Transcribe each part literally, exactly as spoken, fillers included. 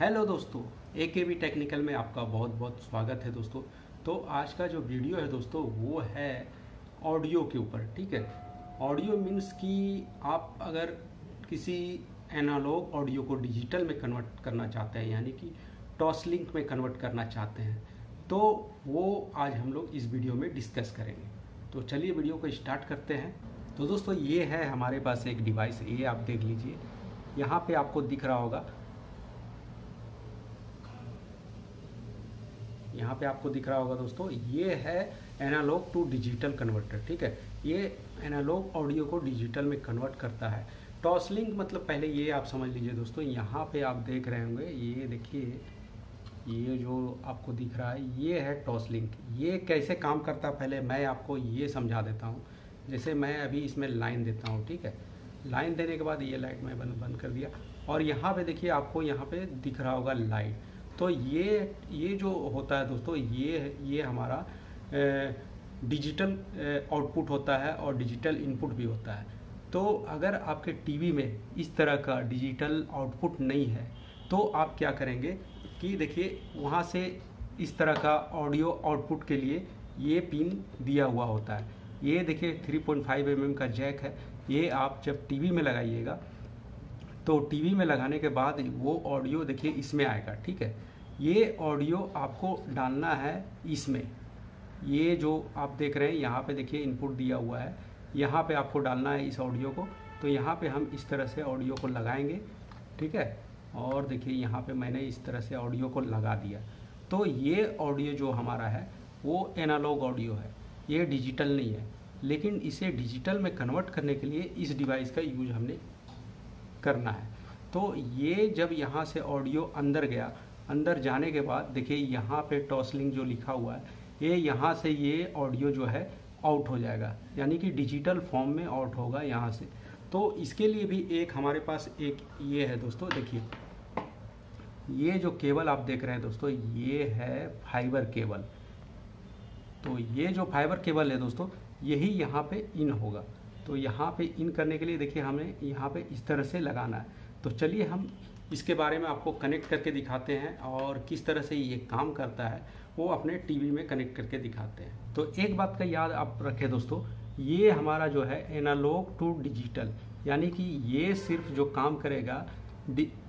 Hello दोस्तों, एकेवी technical में आपका बहुत बहुत स्वागत है दोस्तों। तो आज का जो वीडियो है दोस्तों वो है ऑडियो के ऊपर, ठीक है। ऑडियो मीन्स कि आप अगर किसी एनालॉग ऑडियो को डिजिटल में कन्वर्ट करना चाहते हैं, यानी कि टॉसलिंक में कन्वर्ट करना चाहते हैं, तो वो आज हम लोग इस वीडियो में डिस्कस करेंगे। तो चलिए वीडियो को स्टार्ट करते हैं। तो दोस्तों ये है हमारे पास एक डिवाइस, ये आप देख लीजिए, यहाँ पे आपको दिख रहा होगा, यहाँ पे आपको दिख रहा होगा दोस्तों, ये है एनालॉग टू डिजिटल कन्वर्टर, ठीक है। ये एनालॉग ऑडियो को डिजिटल में कन्वर्ट करता है। टॉसलिंक मतलब पहले ये आप समझ लीजिए दोस्तों, यहाँ पे आप देख रहे होंगे, ये देखिए, ये जो आपको दिख रहा है ये है टॉसलिंक। ये कैसे काम करता है पहले मैं आपको ये समझा देता हूँ। जैसे मैं अभी इसमें लाइन देता हूँ, ठीक है, लाइन देने के बाद ये लाइट मैं बंद बंद कर दिया, और यहाँ पे देखिए आपको यहाँ पे दिख रहा होगा लाइट। तो ये ये जो होता है दोस्तों, ये ये हमारा डिजिटल आउटपुट होता है और डिजिटल इनपुट भी होता है। तो अगर आपके टीवी में इस तरह का डिजिटल आउटपुट नहीं है तो आप क्या करेंगे कि देखिए वहाँ से इस तरह का ऑडियो आउटपुट के लिए ये पिन दिया हुआ होता है। ये देखिए three point five M M का जैक है। ये आप जब टीवी में लगाइएगा तो टीवी में लगाने के बाद वो ऑडियो देखिए इसमें आएगा, ठीक है। ये ऑडियो आपको डालना है इसमें, ये जो आप देख रहे हैं यहाँ पे देखिए इनपुट दिया हुआ है, यहाँ पे आपको डालना है इस ऑडियो को। तो यहाँ पे हम इस तरह से ऑडियो को लगाएंगे, ठीक है। और देखिए यहाँ पे मैंने इस तरह से ऑडियो को लगा दिया। तो ये ऑडियो जो हमारा है वो एनालॉग ऑडियो है, ये डिजिटल नहीं है, लेकिन इसे डिजिटल में कन्वर्ट करने के लिए इस डिवाइस का यूज हमने करना है। तो ये जब यहाँ से ऑडियो अंदर गया, अंदर जाने के बाद देखिए यहाँ पे टॉसलिंक जो लिखा हुआ है, ये यहाँ से ये ऑडियो जो है आउट हो जाएगा, यानी कि डिजिटल फॉर्म में आउट होगा यहाँ से। तो इसके लिए भी एक हमारे पास एक ये है दोस्तों, देखिए ये जो केबल आप देख रहे हैं दोस्तों, ये है फाइबर केबल। तो ये जो फाइबर केबल है दोस्तों, यही यहाँ पे इन होगा। तो यहाँ पे इन करने के लिए देखिए हमें यहाँ पे इस तरह से लगाना है। तो चलिए हम इसके बारे में आपको कनेक्ट करके दिखाते हैं और किस तरह से ये काम करता है वो अपने टीवी में कनेक्ट करके दिखाते हैं। तो एक बात का याद आप रखें दोस्तों, ये हमारा जो है एनालॉग टू डिजिटल, यानी कि ये सिर्फ जो काम करेगा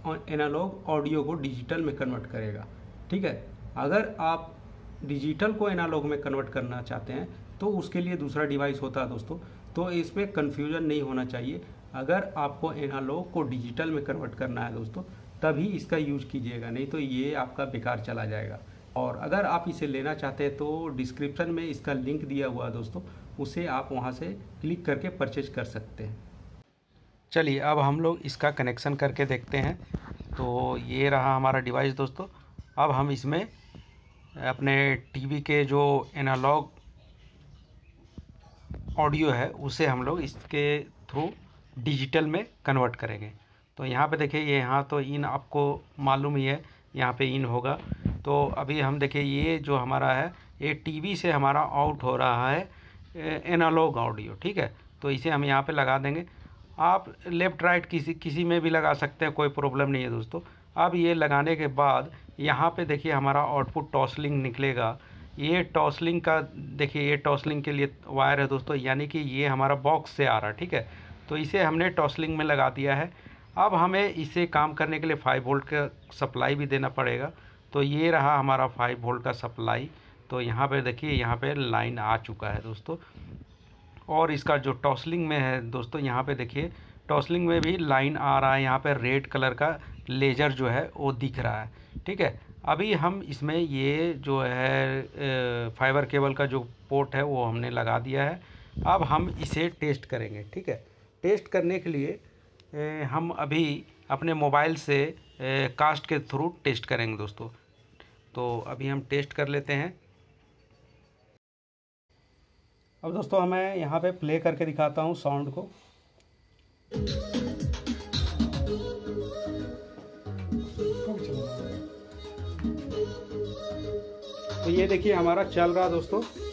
एनालॉग ऑडियो को डिजिटल में कन्वर्ट करेगा, ठीक है। अगर आप डिजिटल को एनालॉग में कन्वर्ट करना चाहते हैं तो उसके लिए दूसरा डिवाइस होता है दोस्तों। तो इसमें कन्फ्यूजन नहीं होना चाहिए। अगर आपको एनालॉग को डिजिटल में कन्वर्ट करना है दोस्तों तभी इसका यूज कीजिएगा, नहीं तो ये आपका बेकार चला जाएगा। और अगर आप इसे लेना चाहते हैं तो डिस्क्रिप्शन में इसका लिंक दिया हुआ है दोस्तों, उसे आप वहाँ से क्लिक करके परचेज कर सकते हैं। चलिए अब हम लोग इसका कनेक्शन करके देखते हैं। तो ये रहा हमारा डिवाइस दोस्तों। अब हम इसमें अपने टीवी के जो एनालॉग ऑडियो है उसे हम लोग इसके थ्रू डिजिटल में कन्वर्ट करेंगे। तो यहाँ पे देखिए, ये यहाँ तो इन आपको मालूम ही है, यहाँ पे इन होगा। तो अभी हम देखिए ये जो हमारा है, ये टीवी से हमारा आउट हो रहा है एनालॉग ऑडियो, ठीक है। तो इसे हम यहाँ पे लगा देंगे। आप लेफ़्ट राइट किसी किसी में भी लगा सकते हैं, कोई प्रॉब्लम नहीं है दोस्तों। अब ये लगाने के बाद यहाँ पे देखिए हमारा आउटपुट टॉसलिंग निकलेगा। ये टॉसलिंग का देखिए, ये टॉसलिंग के लिए वायर है दोस्तों, यानी कि ये हमारा बॉक्स से आ रहा है, ठीक है। तो इसे हमने टॉसलिंग में लगा दिया है। अब हमें इसे काम करने के लिए फाइव वोल्ट का सप्लाई भी देना पड़ेगा। तो ये रहा हमारा फाइव वोल्ट का सप्लाई। तो यहाँ पे देखिए यहाँ पे लाइन आ चुका है दोस्तों। और इसका जो टॉसलिंग में है दोस्तों, यहाँ पे देखिए टॉसलिंग में भी लाइन आ रहा है, यहाँ पे रेड कलर का लेजर जो है वो दिख रहा है, ठीक है। अभी हम इसमें ये जो है फाइबर केबल का जो पोर्ट है वो हमने लगा दिया है। अब हम इसे टेस्ट करेंगे, ठीक है। टेस्ट करने के लिए ए, हम अभी अपने मोबाइल से ए, कास्ट के थ्रू टेस्ट करेंगे दोस्तों। तो अभी हम टेस्ट कर लेते हैं। अब दोस्तों मैं यहाँ पे प्ले करके दिखाता हूँ साउंड को। तो ये देखिए हमारा चल रहा दोस्तों।